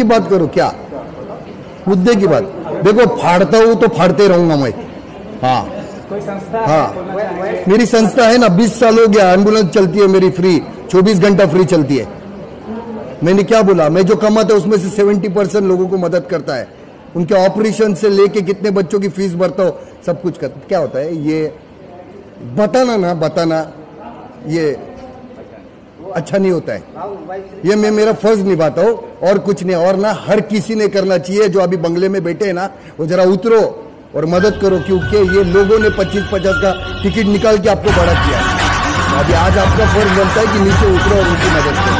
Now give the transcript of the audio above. की बात करो, क्या मुद्दे की बात? देखो फाड़ता हूँ तो फाड़ते रहूंगा मैं। हाँ हाँ, मेरी संस्था है ना, 20 साल हो गया एम्बुलेंस चलती है मेरी फ्री, 24 घंटा फ्री चलती है। मैंने क्या बोला, मैं जो कमाता हूँ उसमें से 70% लोगों को मदद करता है, उनके ऑपरेशन से लेके कितने बच्चों की फीस भरता हो, सब कुछ करता। क्या होता है ये बताना ना, बताना ये अच्छा नहीं होता है। ये मैं मेरा फर्ज निभाता हूँ और कुछ नहीं। और ना हर किसी ने करना चाहिए, जो अभी बंगले में बैठे हैं ना, वो जरा उतरो और मदद करो, क्योंकि ये लोगों ने 25-50 का टिकट निकाल के आपको बड़ा किया। अभी आज आपका फर्ज बनता है कि नीचे उतरो और उनकी मदद करो।